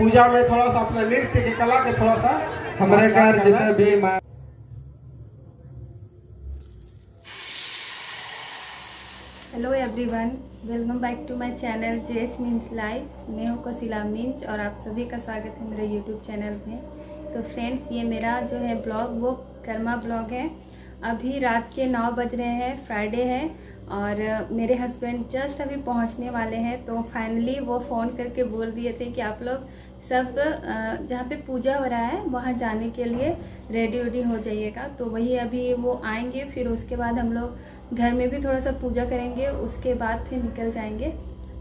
पूजा में थोड़ा सा अपने नृत्य की कला के थोड़ा सा हमारे घर जितना भी hello everyone, welcome back to my channel Jess means life. मैं हूं कसिला मींस और आप सभी का स्वागत है मेरे यूट्यूब चैनल में। तो फ्रेंड्स, ये मेरा जो है ब्लॉग वो कर्मा ब्लॉग है। अभी रात के 9 बज रहे हैं, फ्राइडे है और मेरे हस्बैंड जस्ट अभी पहुंचने वाले हैं। तो फाइनली वो फ़ोन करके बोल दिए थे कि आप लोग सब जहाँ पे पूजा हो रहा है वहाँ जाने के लिए रेडी हो जाइएगा। तो वही अभी वो आएंगे, फिर उसके बाद हम लोग घर में भी थोड़ा सा पूजा करेंगे, उसके बाद फिर निकल जाएंगे।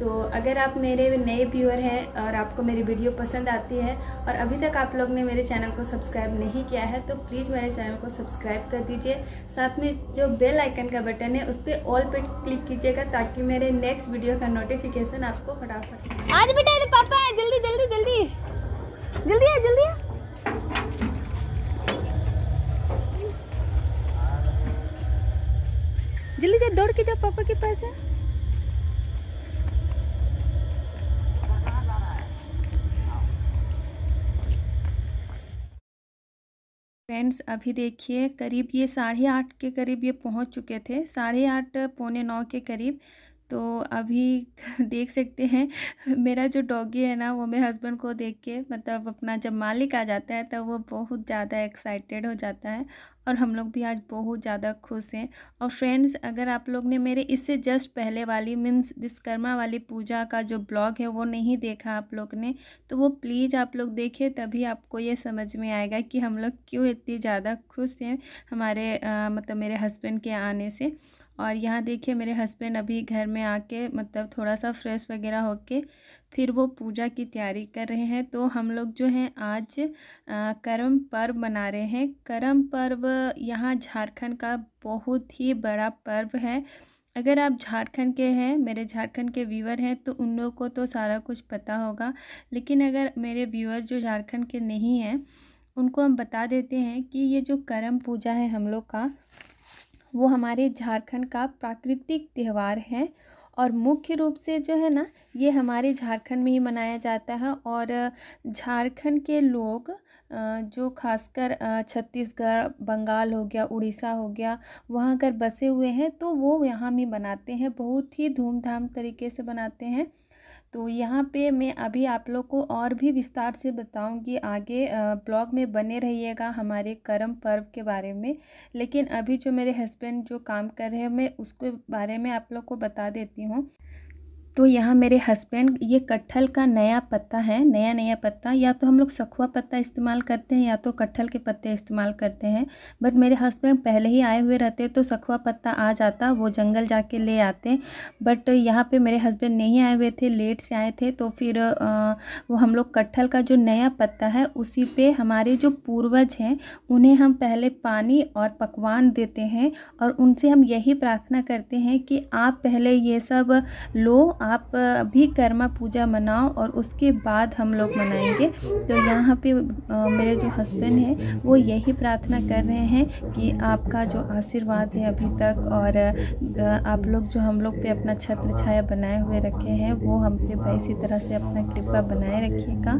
तो अगर आप मेरे नए व्यूअर हैं और आपको मेरी वीडियो पसंद आती है और अभी तक आप लोग ने मेरे चैनल को सब्सक्राइब नहीं किया है तो प्लीज़ मेरे चैनल को सब्सक्राइब कर दीजिए। साथ में जो बेल आइकन का बटन है उस पर ऑल पे क्लिक कीजिएगा ताकि मेरे नेक्स्ट वीडियो का नोटिफिकेशन आपको फटाफट आज बेटा इधर पापा है, जल्दी जल्दी जल्दी जल्दी जल्दी जल्दी जल्दी दौड़ के जाओ पापा के पास है। फ्रेंड्स, अभी देखिए करीब ये 8:30 के करीब ये पहुंच चुके थे, 8:30 9:15 के करीब। तो अभी देख सकते हैं मेरा जो डॉगी है ना वो मेरे हस्बैंड को देख के मतलब अपना जब मालिक आ जाता है तो वो बहुत ज़्यादा एक्साइटेड हो जाता है और हम लोग भी आज बहुत ज़्यादा खुश हैं। और फ्रेंड्स, अगर आप लोग ने मेरे इससे जस्ट पहले वाली मीन्स विश्वकर्मा वाली पूजा का जो ब्लॉग है वो नहीं देखा आप लोग ने तो वो प्लीज़ आप लोग देखें, तभी आपको ये समझ में आएगा कि हम लोग क्यों इतनी ज़्यादा खुश हैं हमारे मतलब मेरे हस्बैंड के आने से। और यहाँ देखिए मेरे हस्बैंड अभी घर में आके मतलब थोड़ा सा फ्रेश वगैरह होके फिर वो पूजा की तैयारी कर रहे हैं। तो हम लोग जो हैं आज करम पर्व मना रहे हैं। करम पर्व यहाँ झारखंड का बहुत ही बड़ा पर्व है। अगर आप झारखंड के हैं, मेरे झारखंड के व्यूअर हैं तो उन लोगों को तो सारा कुछ पता होगा, लेकिन अगर मेरे व्यूअर जो झारखंड के नहीं हैं उनको हम बता देते हैं कि ये जो करम पूजा है हम लोग का वो हमारे झारखंड का प्राकृतिक त्यौहार है और मुख्य रूप से जो है ना ये हमारे झारखंड में ही मनाया जाता है। और झारखंड के लोग जो खासकर छत्तीसगढ़, बंगाल हो गया, उड़ीसा हो गया, वहाँ अगर बसे हुए हैं तो वो यहाँ भी मनाते हैं, बहुत ही धूमधाम तरीके से मनाते हैं। तो यहाँ पे मैं अभी आप लोग को और भी विस्तार से बताऊँगी, आगे ब्लॉग में बने रहिएगा हमारे करम पर्व के बारे में। लेकिन अभी जो मेरे हस्बैंड जो काम कर रहे हैं मैं उसके बारे में आप लोग को बता देती हूँ। तो यहाँ मेरे हस्बैंड ये कटहल का नया पत्ता है, नया पत्ता, या तो हम लोग सखुआ पत्ता इस्तेमाल करते हैं या तो कटहल के पत्ते इस्तेमाल करते हैं, बट मेरे हस्बैंड पहले ही आए हुए रहते तो सखुआ पत्ता आ जाता, वो जंगल जाके ले आते, बट यहाँ पे मेरे हस्बैंड नहीं आए हुए थे, लेट से आए थे। तो फिर वो हम लोग कटहल का जो नया पत्ता है उसी पर हमारे जो पूर्वज हैं उन्हें हम पहले पानी और पकवान देते हैं और उनसे हम यही प्रार्थना करते हैं कि आप पहले ये सब लो, आप भी कर्मा पूजा मनाओ और उसके बाद हम लोग मनाएंगे। तो यहाँ पे मेरे जो हस्बैंड हैं वो यही प्रार्थना कर रहे हैं कि आपका जो आशीर्वाद है अभी तक और आप लोग जो हम लोग पे अपना छत्र छाया बनाए हुए रखे हैं वो हम पे इसी तरह से अपना कृपा बनाए रखिएगा।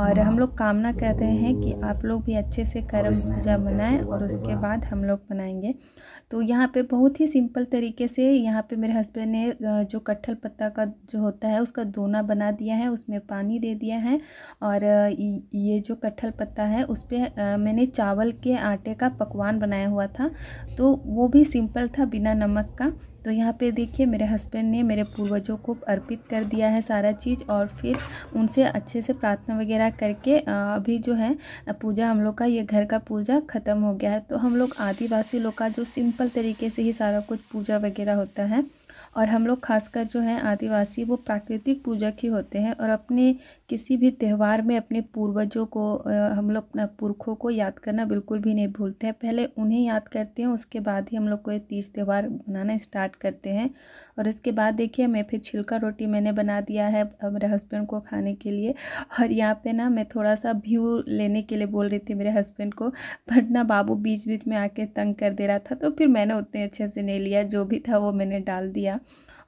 और हम लोग कामना कर रहे हैं कि आप लोग भी अच्छे से कर्म पूजा मनाएं और उसके बाद हम लोग मनाएंगे। तो यहाँ पे बहुत ही सिंपल तरीके से यहाँ पे मेरे हस्बैंड ने जो कटहल पत्ता का जो होता है उसका दोना बना दिया है, उसमें पानी दे दिया है और ये जो कटहल पत्ता है उस पर मैंने चावल के आटे का पकवान बनाया हुआ था तो वो भी सिंपल था, बिना नमक का। तो यहाँ पे देखिए मेरे हस्बैंड ने मेरे पूर्वजों को अर्पित कर दिया है सारा चीज़ और फिर उनसे अच्छे से प्रार्थना वगैरह करके अभी जो है पूजा हम लोग का ये घर का पूजा ख़त्म हो गया है। तो हम लोग आदिवासी लोग का जो सिंपल तरीके से ही सारा कुछ पूजा वगैरह होता है और हम लोग खासकर जो है आदिवासी वो प्राकृतिक पूजा के होते हैं और अपने किसी भी त्यौहार में अपने पूर्वजों को हम लोग अपना पुरखों को याद करना बिल्कुल भी नहीं भूलते हैं, पहले उन्हें याद करते हैं उसके बाद ही हम लोग कोई तीज त्यौहार बनाना स्टार्ट करते हैं। और इसके बाद देखिए मैं फिर छिलका रोटी मैंने बना दिया है मेरे हस्बैंड को खाने के लिए। और यहाँ पर ना मैं थोड़ा सा व्यू लेने के लिए बोल रही थी मेरे हस्बैंड को, बट ना बाबू बीच बीच में आके तंग कर दे रहा था तो फिर मैंने उतने अच्छे से नहीं लिया, जो भी था वो मैंने डाल दिया।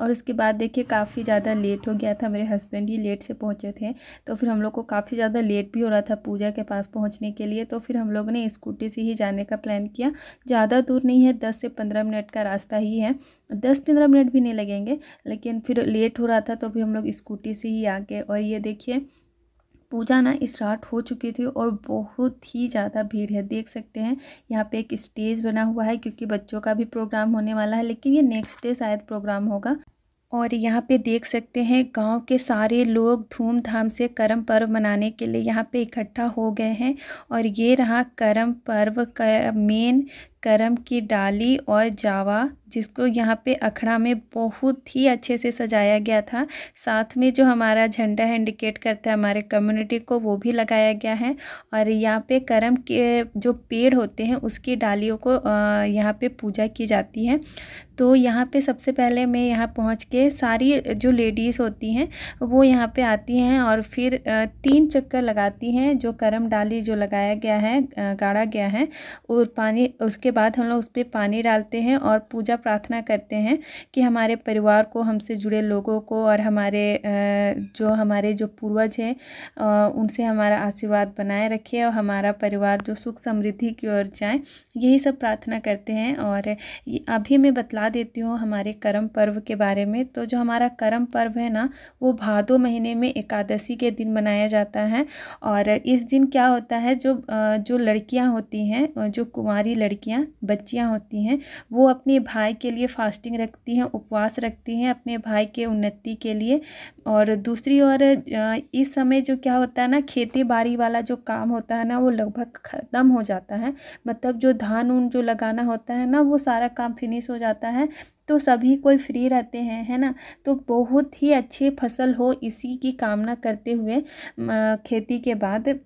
और उसके बाद देखिए काफ़ी ज़्यादा लेट हो गया था, मेरे हस्बैंड ही लेट से पहुँचे थे, तो फिर हम लोग को काफ़ी ज़्यादा लेट भी हो रहा था पूजा के पास पहुँचने के लिए। तो फिर हम लोग ने स्कूटी से ही जाने का प्लान किया। ज़्यादा दूर नहीं है, 10 से 15 मिनट का रास्ता ही है, 10-15 मिनट भी नहीं लगेंगे, लेकिन फिर लेट हो रहा था तो फिर हम लोग स्कूटी से ही आ गए। और ये देखिए पूजा ना स्टार्ट हो चुकी थी और बहुत ही ज़्यादा भीड़ है, देख सकते हैं। यहाँ पे एक स्टेज बना हुआ है क्योंकि बच्चों का भी प्रोग्राम होने वाला है, लेकिन ये नेक्स्ट डे शायद प्रोग्राम होगा। और यहाँ पे देख सकते हैं गांव के सारे लोग धूमधाम से करम पर्व मनाने के लिए यहाँ पे इकट्ठा हो गए हैं। और ये रहा करम पर्व का मेन, करम की डाली और जावा, जिसको यहाँ पे अखड़ा में बहुत ही अच्छे से सजाया गया था। साथ में जो हमारा झंडा है, इंडिकेट करता है हमारे कम्युनिटी को, वो भी लगाया गया है। और यहाँ पे करम के जो पेड़ होते हैं उसकी डालियों को यहाँ पे पूजा की जाती है। तो यहाँ पे सबसे पहले मैं यहाँ पहुँच के सारी जो लेडीज़ होती हैं वो यहाँ पे आती हैं और फिर 3 चक्कर लगाती हैं जो करम डाली जो लगाया गया है, गाड़ा गया है, और पानी उसके बाद हम लोग उस पर पानी डालते हैं और पूजा प्रार्थना करते हैं कि हमारे परिवार को, हमसे जुड़े लोगों को और हमारे जो पूर्वज हैं उनसे हमारा आशीर्वाद बनाए रखे और हमारा परिवार जो सुख समृद्धि की ओर जाए, यही सब प्रार्थना करते हैं। और अभी मैं बतला देती हूँ हमारे करम पर्व के बारे में। तो जो हमारा करम पर्व है ना, वो भादो महीने में एकादशी के दिन मनाया जाता है। और इस दिन क्या होता है, जो लड़कियाँ होती हैं, जो कुंवारी लड़कियाँ बच्चियाँ होती हैं, वो अपने भाई के लिए फास्टिंग रखती हैं, उपवास रखती हैं अपने भाई के उन्नति के लिए। और दूसरी ओर इस समय जो क्या होता है ना, खेती बाड़ी वाला जो काम होता है ना, वो लगभग ख़त्म हो जाता है। मतलब जो धान ऊन जो लगाना होता है ना, वो सारा काम फिनिश हो जाता है, तो सभी कोई फ्री रहते हैं, है ना। तो बहुत ही अच्छी फसल हो इसी की कामना करते हुए खेती के बाद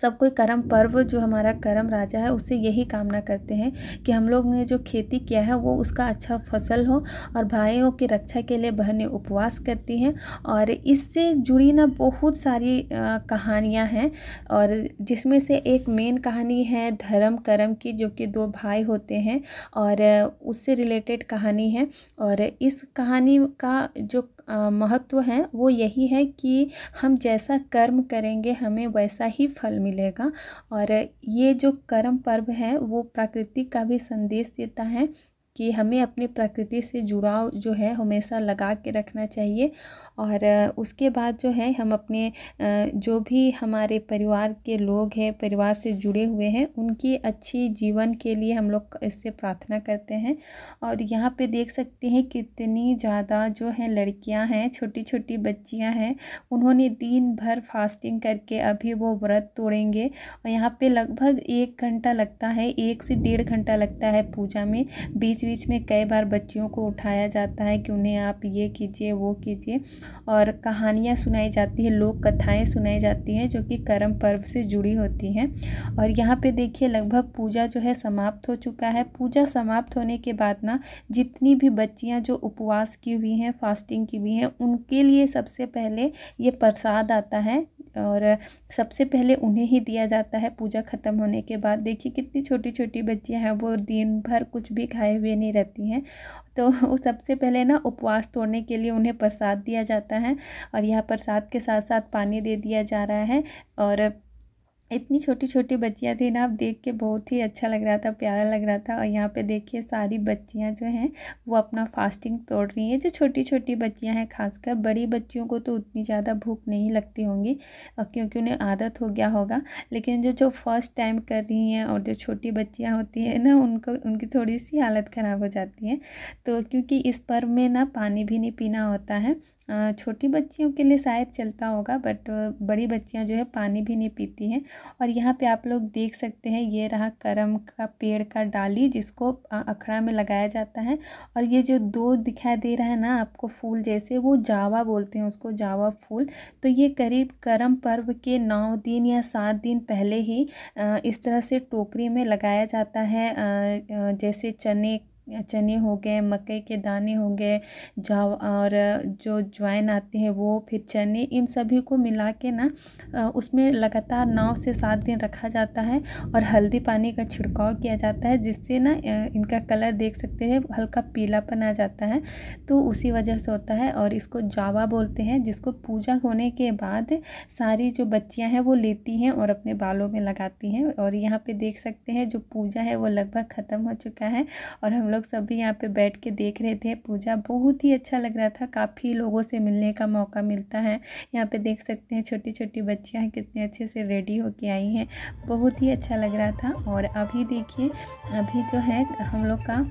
सब कोई करम पर्व, जो हमारा करम राजा है, उससे यही कामना करते हैं कि हम लोग ने जो खेती किया है वो उसका अच्छा फसल हो। और भाइयों की रक्षा के लिए बहनें उपवास करती हैं। और इससे जुड़ी ना बहुत सारी कहानियां हैं, और जिसमें से एक मेन कहानी है धर्म करम की, जो कि 2 भाई होते हैं और उससे रिलेटेड कहानी है। और इस कहानी का जो महत्व है वो यही है कि हम जैसा कर्म करेंगे हमें वैसा ही फल मिलेगा। और ये जो कर्म पर्व है वो प्रकृति का भी संदेश देता है कि हमें अपनी प्रकृति से जुड़ाव जो है हमेशा लगा के रखना चाहिए। और उसके बाद जो है हम अपने जो भी हमारे परिवार के लोग हैं, परिवार से जुड़े हुए हैं, उनकी अच्छी जीवन के लिए हम लोग इससे प्रार्थना करते हैं। और यहाँ पे देख सकते हैं कितनी ज़्यादा जो है लड़कियाँ हैं, छोटी छोटी बच्चियाँ हैं, उन्होंने दिन भर फास्टिंग करके अभी वो व्रत तोड़ेंगे। और यहाँ पे लगभग 1 घंटा लगता है, 1 से 1.5 घंटा लगता है पूजा में। बीच बीच में कई बार बच्चियों को उठाया जाता है कि उन्हें आप ये कीजिए वो कीजिए, और कहानियाँ सुनाई जाती हैं, लोक कथाएँ सुनाई जाती हैं जो कि करम पर्व से जुड़ी होती हैं। और यहाँ पे देखिए लगभग पूजा जो है समाप्त हो चुका है। पूजा समाप्त होने के बाद ना जितनी भी बच्चियाँ जो उपवास की हुई हैं, फास्टिंग की हुई हैं, उनके लिए सबसे पहले ये प्रसाद आता है और सबसे पहले उन्हें ही दिया जाता है पूजा ख़त्म होने के बाद। देखिए कितनी छोटी छोटी बच्चियाँ हैं, वो दिन भर कुछ भी खाए हुए नहीं रहती हैं, तो सबसे पहले ना उपवास तोड़ने के लिए उन्हें प्रसाद दिया जाता है। और यहाँ प्रसाद के साथ साथ पानी दे दिया जा रहा है। और इतनी छोटी छोटी बच्चियाँ थी ना, आप देख के बहुत ही अच्छा लग रहा था, प्यारा लग रहा था। और यहाँ पे देखिए सारी बच्चियाँ जो हैं वो अपना फास्टिंग तोड़ रही हैं, जो छोटी छोटी बच्चियाँ हैं। खासकर बड़ी बच्चियों को तो उतनी ज़्यादा भूख नहीं लगती होंगी क्योंकि उन्हें आदत हो गया होगा, लेकिन जो 1st टाइम कर रही हैं और जो छोटी बच्चियाँ होती हैं ना, उनकी थोड़ी सी हालत ख़राब हो जाती है। तो क्योंकि इस पर्व में ना पानी भी नहीं पीना होता है, छोटी बच्चियों के लिए शायद चलता होगा, बट बड़ी बच्चियां जो है पानी भी नहीं पीती हैं। और यहाँ पे आप लोग देख सकते हैं ये रहा करम का पेड़ का डाली जिसको अखड़ा में लगाया जाता है। और ये जो 2 दिखाई दे रहा है ना आपको फूल जैसे, वो जावा बोलते हैं उसको, जावा फूल। तो ये करीब करम पर्व के 9 दिन या 7 दिन पहले ही इस तरह से टोकरी में लगाया जाता है, जैसे चने चने हो गए, मकई के दाने हो गए, जाव और जो ज्वाइन आती है वो, फिर चने, इन सभी को मिला के ना उसमें लगातार 9 से 7 दिन रखा जाता है और हल्दी पानी का छिड़काव किया जाता है, जिससे ना इनका कलर देख सकते हैं हल्का पीलापन आ जाता है, तो उसी वजह से होता है। और इसको जावा बोलते हैं, जिसको पूजा होने के बाद सारी जो बच्चियाँ हैं वो लेती हैं और अपने बालों में लगाती हैं। और यहाँ पर देख सकते हैं जो पूजा है वो लगभग ख़त्म हो चुका है और हम लोग सभी यहाँ पे बैठ के देख रहे थे पूजा, बहुत ही अच्छा लग रहा था। काफ़ी लोगों से मिलने का मौका मिलता है। यहाँ पे देख सकते हैं छोटी छोटी बच्चियाँ कितने अच्छे से रेडी होके आई हैं, बहुत ही अच्छा लग रहा था। और अभी देखिए, अभी जो है हम लोग का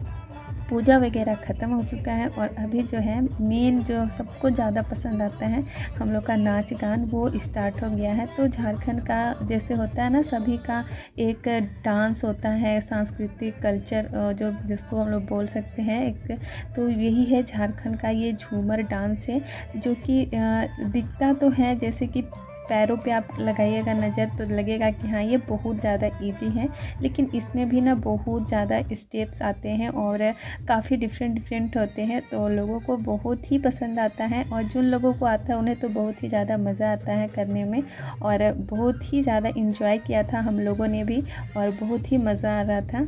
पूजा वगैरह ख़त्म हो चुका है और अभी जो है मेन जो सबको ज़्यादा पसंद आता है हम लोग का नाच गान, वो स्टार्ट हो गया है। तो झारखंड का जैसे होता है ना, सभी का एक डांस होता है, सांस्कृतिक कल्चर जो जिसको हम लोग बोल सकते हैं एक, तो यही है झारखंड का ये झूमर डांस है, जो कि दिखता तो है जैसे कि पैरों पे आप लगाइएगा नज़र तो लगेगा कि हाँ ये बहुत ज़्यादा इजी है, लेकिन इसमें भी ना बहुत ज़्यादा स्टेप्स आते हैं और काफ़ी डिफरेंट होते हैं, तो लोगों को बहुत ही पसंद आता है। और जिन लोगों को आता है उन्हें तो बहुत ही ज़्यादा मज़ा आता है करने में, और बहुत ही ज़्यादा इंजॉय किया था हम लोगों ने भी और बहुत ही मज़ा आ रहा था।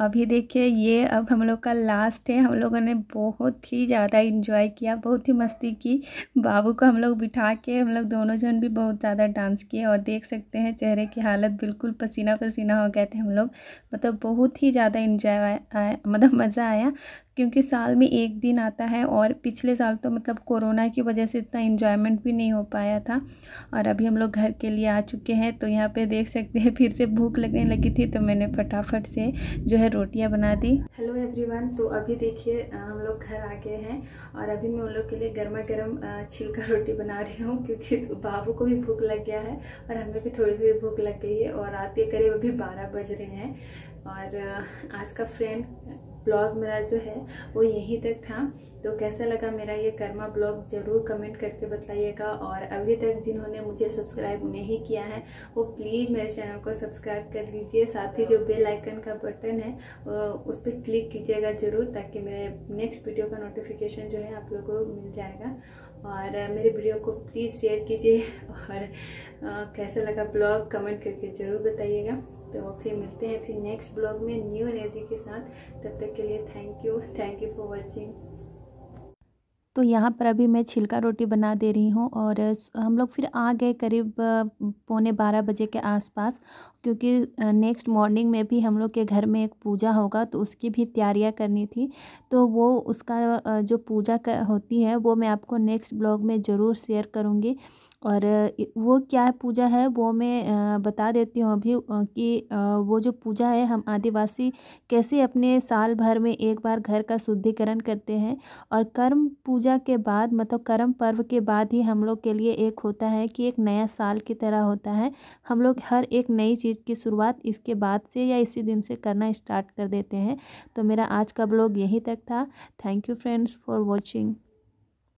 अभी देखिए ये अब हम लोग का लास्ट है। हम लोगों ने बहुत ही ज़्यादा एंजॉय किया, बहुत ही मस्ती की। बाबू को हम लोग बिठा के हम लोग दोनों जन भी बहुत ज़्यादा डांस किए और देख सकते हैं चेहरे की हालत बिल्कुल पसीना पसीना हो गए थे हम लोग। मतलब बहुत ही ज़्यादा एंजॉय आया, मतलब मज़ा आया, क्योंकि साल में एक दिन आता है और पिछले साल तो मतलब कोरोना की वजह से इतना एंजॉयमेंट भी नहीं हो पाया था। और अभी हम लोग घर के लिए आ चुके हैं। तो यहाँ पे देख सकते हैं फिर से भूख लगने लगी थी तो मैंने फटाफट से जो है रोटियाँ बना दी। हेलो एवरीवन, तो अभी देखिए हम लोग घर आ गए हैं और अभी मैं उन लोग के लिए गर्मा गर्म छिलका रोटी बना रही हूँ, क्योंकि बाबू को भी भूख लग गया है और हमें भी थोड़ी देर भूख लग गई है और रात के करीब अभी 12 बज रहे हैं। और आज का फ्रेंड ब्लॉग मेरा जो है वो यहीं तक था। तो कैसा लगा मेरा ये कर्मा ब्लॉग ज़रूर कमेंट करके बताइएगा। और अभी तक जिन्होंने मुझे सब्सक्राइब नहीं किया है वो प्लीज़ मेरे चैनल को सब्सक्राइब कर लीजिए। साथ ही जो बेल आइकन का बटन है उस पर क्लिक कीजिएगा ज़रूर, ताकि मेरे नेक्स्ट वीडियो का नोटिफिकेशन जो है आप लोगों को मिल जाएगा। और मेरे वीडियो को प्लीज़ शेयर कीजिए और कैसा लगा ब्लॉग कमेंट करके ज़रूर बताइएगा। तो फिर मिलते हैं फिर नेक्स्ट ब्लॉग में न्यू एनर्जी के साथ। तब तक के लिए थैंक यू फॉर वॉचिंग। तो यहाँ पर अभी मैं छिलका रोटी बना दे रही हूँ और हम लोग फिर आ गए करीब 11:45 बजे के आसपास, क्योंकि नेक्स्ट मॉर्निंग में भी हम लोग के घर में एक पूजा होगा तो उसकी भी तैयारियां करनी थी। तो वो उसका जो पूजा होती है वो मैं आपको नेक्स्ट ब्लॉग में ज़रूर शेयर करूँगी। और वो क्या पूजा है वो मैं बता देती हूँ अभी कि वो जो पूजा है हम आदिवासी कैसे अपने साल भर में एक बार घर का शुद्धिकरण करते हैं। और कर्म पूजा के बाद मतलब कर्म पर्व के बाद ही हम लोग के लिए एक होता है कि एक नया साल की तरह होता है। हम लोग हर एक नई चीज़ की शुरुआत इसके बाद से या इसी दिन से करना स्टार्ट कर देते हैं। तो मेरा आज का ब्लॉग यहीं तक था। Thank you friends for watching.